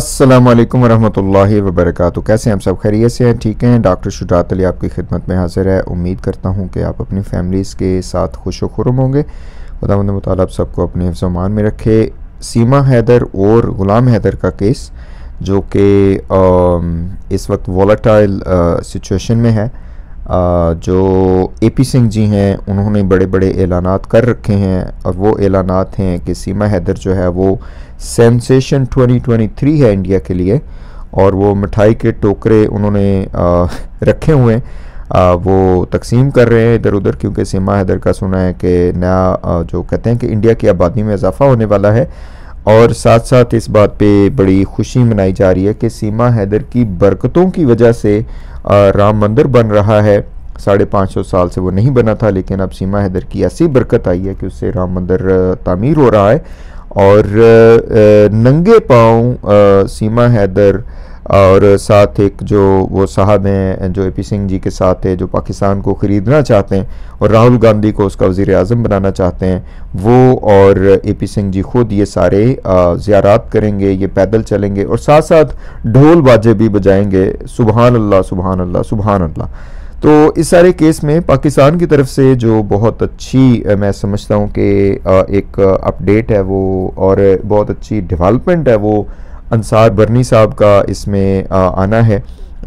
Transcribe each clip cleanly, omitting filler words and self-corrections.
अस्सलामुअलैकुम वरहमतुल्लाहि वबरकातुहू। कैसे हैं आप? सब खैरियत से हैं? ठीक हैं। डॉक्टर शुजात अली आपकी खिदमत में हाजिर है। उम्मीद करता हूं कि आप अपनी फैमिलीज़ के साथ खुश व खुर्म होंगे। खुदावंद मुताला आप सबको अपने हिफ्ज़ अमान में रखे। सीमा हैदर और गुलाम हैदर का केस जो कि इस वक्त वॉलेटाइल सिचुएशन में है, जो ए पी सिंह जी हैं उन्होंने बड़े बड़े एलानात कर रखे हैं और वो एलानात हैं कि सीमा हैदर जो है वो सेंसेशन 2023 है इंडिया के लिए, और वो मिठाई के टोकरे उन्होंने रखे हुए हैं, वो तकसीम कर रहे हैं इधर उधर, क्योंकि सीमा हैदर का सुना है कि नया जो कहते हैं कि इंडिया की आबादी में इजाफा होने वाला है। और साथ साथ इस बात पे बड़ी खुशी मनाई जा रही है कि सीमा हैदर की बरकतों की वजह से राम मंदिर बन रहा है। 550 साल से वो नहीं बना था, लेकिन अब सीमा हैदर की ऐसी बरकत आई है कि उससे राम मंदिर तामीर हो रहा है। और नंगे पाँव सीमा हैदर और साथ एक जो वो साहब हैं जो ए पी सिंह जी के साथ है, जो पाकिस्तान को ख़रीदना चाहते हैं और राहुल गांधी को उसका वज़ीर आज़म बनाना चाहते हैं, वो और ए पी सिंह जी ख़ुद ये सारे ज़ियारात करेंगे, ये पैदल चलेंगे और साथ साथ ढोल बाजे भी बजाएंगे। सुबहान अल्लाह सुबहान अल्लाह सुबहान अल्लाह। तो इस सारे केस में पाकिस्तान की तरफ से जो बहुत अच्छी मैं समझता हूँ कि एक अपडेट है वो, और बहुत अच्छी डेवलपमेंट है वो, अंसार बर्नी साहब का इसमें आना है।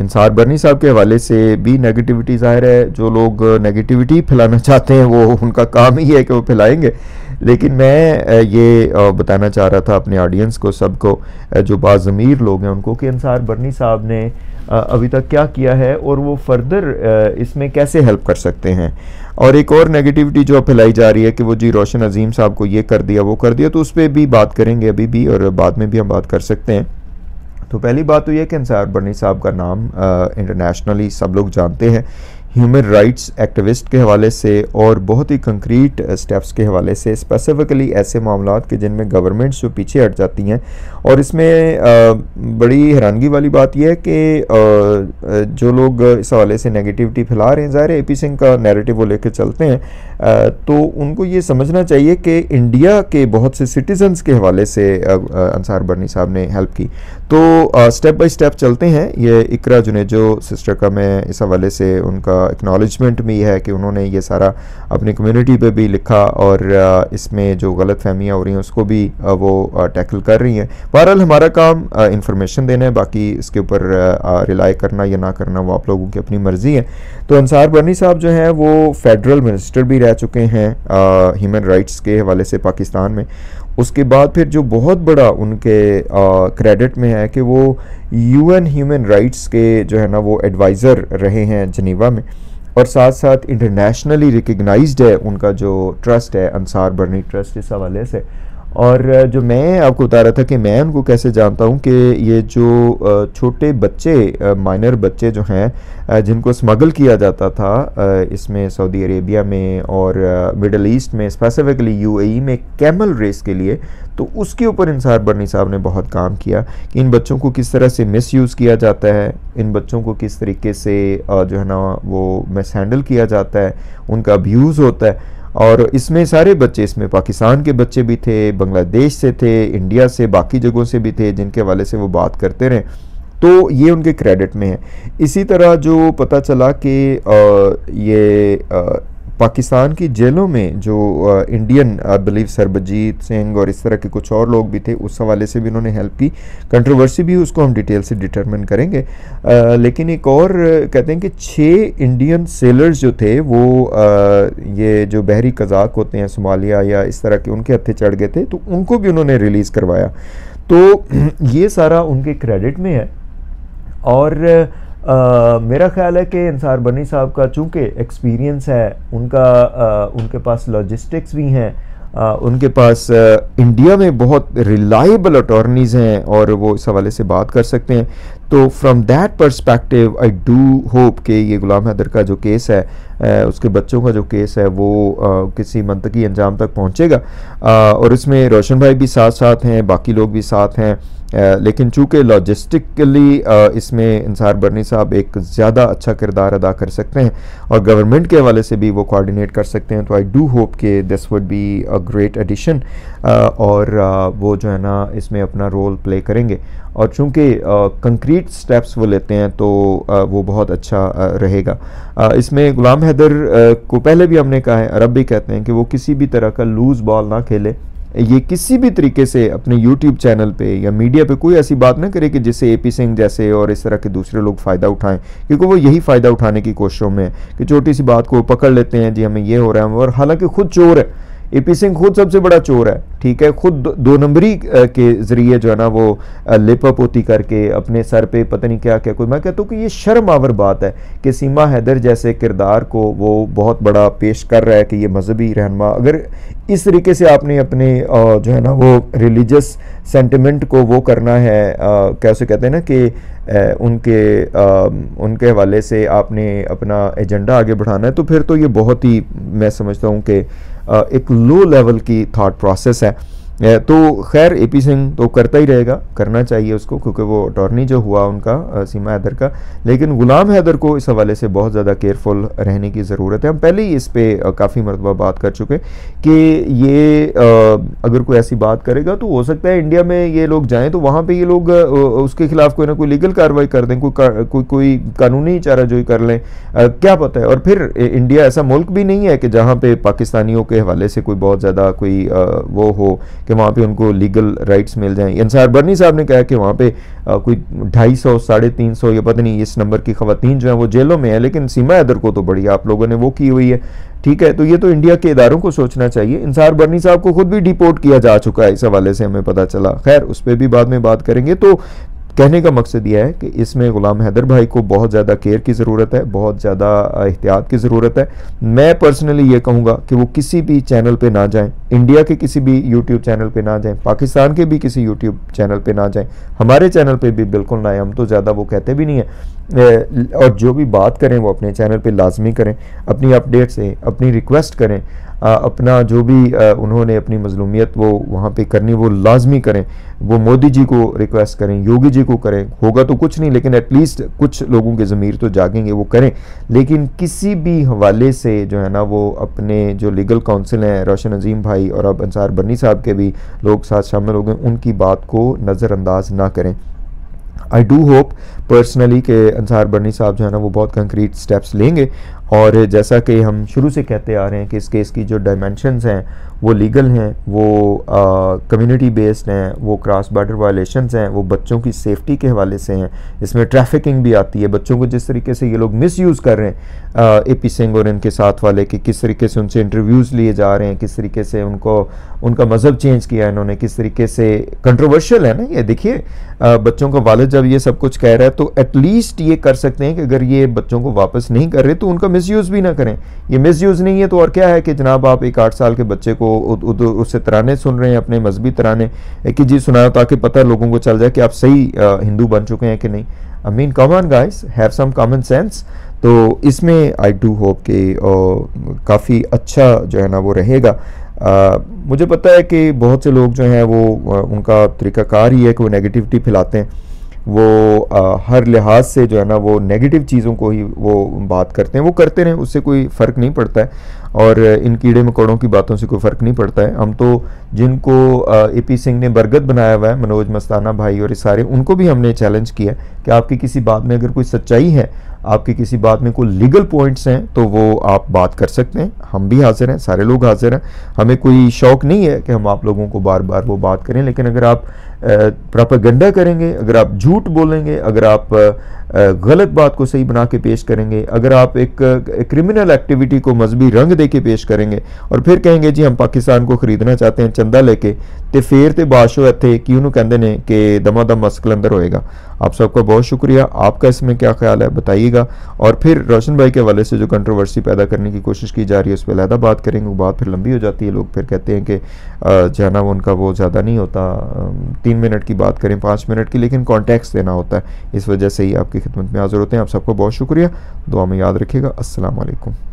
अंसार बर्नी साहब के हवाले से भी नेगेटिविटी ज़ाहिर है, जो लोग नेगेटिविटी फैलाना चाहते हैं वो उनका काम ही है कि वो फैलाएंगे, लेकिन मैं ये बताना चाह रहा था अपने ऑडियंस को, सबको, जो बाज़मीर लोग हैं उनको, कि अंसार बर्नी साहब ने अभी तक क्या किया है और वो फर्दर इसमें कैसे हेल्प कर सकते हैं। और एक और नेगेटिविटी जो फैलाई जा रही है कि वो जी रोशन अजीम साहब को ये कर दिया वो कर दिया, तो उस पर भी बात करेंगे अभी भी और बाद में भी हम बात कर सकते हैं। तो पहली बात तो ये कि अंसार बर्नी साहब का नाम इंटरनेशनली सब लोग जानते हैं, ह्यूमन राइट्स एक्टिविस्ट के हवाले से और बहुत ही कंक्रीट स्टेप्स के हवाले से, स्पेसिफ़िकली ऐसे मामलों के जिनमें गवर्नमेंट्स जो पीछे हट जाती हैं। और इसमें बड़ी हैरानगी वाली बात यह है कि जो लोग इस हवाले से नेगेटिविटी फैला रहे हैं, ज़ाहिर है ए पी सिंह का नैरेटिव वो लेकर चलते हैं, तो उनको ये समझना चाहिए कि इंडिया के बहुत से सिटीजन्स के हवाले से अंसार बर्नी साहब ने हेल्प की। तो स्टेप बाई स्टेप चलते हैं। ये इकरा जुनेजो सिस्टर का मैं इस हवाले से उनका एक्नॉलेजमेंट भी है कि उन्होंने ये सारा अपनी कम्युनिटी पे भी लिखा और इसमें जो गलत फहमियाँ हो रही हैं उसको भी वो टैकल कर रही हैं। बहरहाल हमारा काम इंफॉर्मेशन देना है, बाकी इसके ऊपर रिलाई करना या ना करना वो आप लोगों की अपनी मर्ज़ी है। तो अंसार बर्नी साहब जो हैं वो फेडरल मिनिस्टर भी रह चुके हैं ह्यूमन राइट्स के हवाले से पाकिस्तान में। उसके बाद फिर जो बहुत बड़ा उनके क्रेडिट में है कि वो यूएन ह्यूमन राइट्स के जो है ना वो एडवाइज़र रहे हैं जनीवा में, और साथ साथ इंटरनेशनली रिकग्नाइज्ड है उनका जो ट्रस्ट है अंसार बर्नी ट्रस्ट इस हवाले से। और जो मैं आपको बता रहा था कि मैं उनको कैसे जानता हूं कि ये जो छोटे बच्चे माइनर बच्चे जो हैं जिनको स्मगल किया जाता था इसमें सऊदी अरेबिया में और मिडल ईस्ट में, स्पेसिफ़िकली यूएई में कैमल रेस के लिए, तो उसके ऊपर अंसार बर्नी साहब ने बहुत काम किया कि इन बच्चों को किस तरह से मिसयूज़ किया जाता है, इन बच्चों को किस तरीके से जो है ना वो मिसहैंडल किया जाता है, उनका अब्यूज़ होता है। और इसमें सारे बच्चे, इसमें पाकिस्तान के बच्चे भी थे, बांग्लादेश से थे, इंडिया से, बाकी जगहों से भी थे जिनके हवाले से वो बात करते रहे, तो ये उनके क्रेडिट में है। इसी तरह जो पता चला कि ये पाकिस्तान की जेलों में जो इंडियन बिलीव सरबजीत सिंह और इस तरह के कुछ और लोग भी थे, उस हवाले से भी उन्होंने हेल्प की। कंट्रोवर्सी भी उसको हम डिटेल से डिटरमिन करेंगे। लेकिन एक और कहते हैं कि 6 इंडियन सेलर्स जो थे वो ये जो बहरी कज़ाक होते हैं सोमालिया या इस तरह के, उनके हत्थे चढ़ गए थे, तो उनको भी उन्होंने रिलीज़ करवाया। तो ये सारा उनके क्रेडिट में है। और मेरा ख्याल है कि अंसार बर्नी साहब का चूँकि एक्सपीरियंस है उनका, उनके पास लॉजिस्टिक्स भी हैं, उनके पास इंडिया में बहुत रिलायबल अटॉर्नीज़ हैं और वो इस हवाले से बात कर सकते हैं। तो from that perspective I do hope कि ये गुलाम हैदर का जो केस है उसके बच्चों का जो केस है वो किसी मंतकी अंजाम तक पहुँचेगा। और इसमें रोशन भाई भी साथ हैं, बाकी लोग भी साथ हैं, लेकिन चूँकि लॉजिस्टिकली इसमें अंसार बर्नी साहब एक ज़्यादा अच्छा किरदार अदा कर सकते हैं और गवर्नमेंट के हवाले से भी वो कोऑर्डिनेट कर सकते हैं, तो आई डू होप कि this would be a great addition और वो जो है ना इसमें अपना रोल प्ले करेंगे। और चूँकि कंक्रीट स्टेप्स वो लेते हैं तो वो बहुत अच्छा रहेगा। इसमें गुलाम हैदर को पहले भी हमने कहा है, अरब भी कहते हैं कि वो किसी भी तरह का लूज़ बॉल ना खेले, ये किसी भी तरीके से अपने YouTube चैनल पे या मीडिया पे कोई ऐसी बात ना करे कि जिससे ए पी सिंह जैसे और इस तरह के दूसरे लोग फ़ायदा उठाएं, क्योंकि वो यही फ़ायदा उठाने की कोशिशों में है कि छोटी सी बात को पकड़ लेते हैं जी हमें ये हो रहा है। और हालांकि खुद चोर है, ए पी सिंह खुद सबसे बड़ा चोर है, ठीक है, खुद दो नंबरी के ज़रिए जो है ना वो लेपापोती करके अपने सर पे पता नहीं क्या क्या कोई। मैं कहता हूँ कि ये शर्म आवर बात है कि सीमा हैदर जैसे किरदार को वो बहुत बड़ा पेश कर रहा है कि ये मजहबी रहनुमा। अगर इस तरीके से आपने अपने जो है ना वो रिलीजियस सेंटिमेंट को वो करना है, कैसे कहते हैं ना कि उनके हवाले से आपने अपना एजेंडा आगे बढ़ाना है, तो फिर तो ये बहुत ही मैं समझता हूँ कि एक लो लेवल की थॉट प्रोसेस है। तो खैर ए पी सिंह तो करता ही रहेगा, करना चाहिए उसको, क्योंकि वो अटॉर्नी जो हुआ उनका सीमा हैदर का, लेकिन गुलाम हैदर को इस हवाले से बहुत ज़्यादा केयरफुल रहने की ज़रूरत है। हम पहले ही इस पर काफ़ी मरतबा बात कर चुके कि ये अगर कोई ऐसी बात करेगा तो हो सकता है इंडिया में ये लोग जाएँ तो वहाँ पे ये लोग उसके खिलाफ कोई ना कोई लीगल कार्रवाई कर दें, कोई कानूनी चाराजोई कर लें, क्या पता है। और फिर इंडिया ऐसा मुल्क भी नहीं है कि जहाँ पर पाकिस्तानियों के हवाले से कोई बहुत ज़्यादा कोई वो हो कि वहाँ पे उनको लीगल राइट्स मिल जाएं। अंसार बर्नी साहब ने कहा कि वहाँ पे कोई 250 350 या पता नहीं इस नंबर की खवातीन जो है वो जेलों में है, लेकिन सीमा हैदर को तो बड़ी आप लोगों ने वो की हुई है, ठीक है। तो ये तो इंडिया के इदारों को सोचना चाहिए। अंसार बर्नी साहब को खुद भी डिपोर्ट किया जा चुका है, इस हवाले से हमें पता चला, खैर उस पर भी बाद में बात करेंगे। तो कहने का मकसद यह है कि इसमें गुलाम हैदर भाई को बहुत ज़्यादा केयर की ज़रूरत है, बहुत ज़्यादा एहतियात की ज़रूरत है। मैं पर्सनली ये कहूँगा कि वो किसी भी चैनल पे ना जाएं, इंडिया के किसी भी यूट्यूब चैनल पे ना जाएं, पाकिस्तान के भी किसी यूट्यूब चैनल पे ना जाएं, हमारे चैनल पे भी बिल्कुल ना आए, हम तो ज़्यादा वो कहते भी नहीं हैं। और जो भी बात करें वो अपने चैनल पर लाजमी करें, अपनी अपडेट से अपनी रिक्वेस्ट करें, अपना जो भी उन्होंने अपनी मजलूमियत वो वहाँ पे करनी वो लाजमी करें, वो मोदी जी को रिक्वेस्ट करें, योगी जी को करें, होगा तो कुछ नहीं लेकिन एटलीस्ट कुछ लोगों के ज़मीर तो जागेंगे, वो करें। लेकिन किसी भी हवाले से जो है ना वो अपने जो लीगल काउंसिल हैं, रोशन अजीम भाई और अब अंसार बर्नी साहब के भी लोग साथ शामिल हो गए, उनकी बात को नज़रअंदाज ना करें। आई डू होप पर्सनली कि अंसार बर्नी साहब जो है ना वो बहुत कंक्रीट स्टेप्स लेंगे। और जैसा कि हम शुरू से कहते आ रहे हैं कि इस केस की जो डायमेंशंस हैं वो लीगल हैं, वो कम्युनिटी बेस्ड हैं, वो क्रॉस बॉर्डर वायलेशंस हैं, वो बच्चों की सेफ्टी के हवाले से हैं, इसमें ट्रैफिकिंग भी आती है, बच्चों को जिस तरीके से ये लोग मिसयूज़ कर रहे हैं, ए पी सिंह और इनके साथ वाले, कि किस तरीके से उनसे इंटरव्यूज़ लिए जा रहे हैं, किस तरीके से उनको उनका मज़हब चेंज किया इन्होंने, किस तरीके से कंट्रोवर्शियल है ना ये। देखिए बच्चों का वालिद जब ये सब कुछ कह रहा है तो एटलीस्ट ये कर सकते हैं कि अगर ये बच्चों को वापस नहीं कर रहे तो उनका मिसयूज़ भी ना करें। ये मिसयूज़ नहीं है तो और क्या है कि जनाब आप एक 8 साल के बच्चे को उससे तराने सुन रहे हैं, अपने मजहबी तराने कि जी सुनाओ ताकि पता लोगों को चल जाए कि आप सही हिंदू बन चुके हैं कि नहीं। I mean come on guys, have some common sense. तो इसमें आई डू होप कि काफ़ी अच्छा जो है ना वो रहेगा। मुझे पता है कि बहुत से लोग जो हैं वो उनका तरीक़ाकार ही है कि वो नेगेटिविटी फैलाते हैं, वो हर लिहाज से जो है ना वो नेगेटिव चीज़ों को ही वो बात करते हैं, वो करते रहें, उससे कोई फ़र्क नहीं पड़ता है। और इन कीड़े मकोड़ों की बातों से कोई फ़र्क नहीं पड़ता है। हम तो जिनको ए पी सिंह ने बरगद बनाया हुआ है, मनोज मस्ताना भाई और ये सारे, उनको भी हमने चैलेंज किया कि आपकी किसी बात में अगर कोई सच्चाई है, आपकी किसी बात में कोई लीगल पॉइंट्स हैं तो वो आप बात कर सकते हैं, हम भी हाज़िर हैं, सारे लोग हाज़िर हैं। हमें कोई शौक़ नहीं है कि हम आप लोगों को बार बार वो बात करें, लेकिन अगर आप प्रोपेगेंडा करेंगे, अगर आप झूठ बोलेंगे, अगर आप गलत बात को सही बना के पेश करेंगे, अगर आप एक क्रिमिनल एक्टिविटी को मजहबी रंग दे के पेश करेंगे और फिर कहेंगे जी हम पाकिस्तान को ख़रीदना चाहते हैं चंदा लेके, तो फिर तो बादशाह इतने कि उन्होंने कहते हैं कि दमादम मस्कल अंदर होएगा। आप सबका बहुत शुक्रिया, आपका इसमें क्या ख्याल है बताइएगा। और फिर रोशन भाई के हवाले से जो कंट्रोवर्सी पैदा करने की कोशिश की जा रही है उस पर अलहदा बात करेंगे, वो बात फिर लंबी हो जाती है। लोग फिर कहते हैं कि जाना वो उनका वो ज़्यादा नहीं होता, 3 मिनट की बात करें 5 मिनट की, लेकिन कॉन्टेक्स्ट देना होता है, इस वजह से ही आपकी खिदमत में हाजिर होते हैं। आप सबको बहुत शुक्रिया, दुआ में याद रखिएगा। अस्सलाम वालेकुम।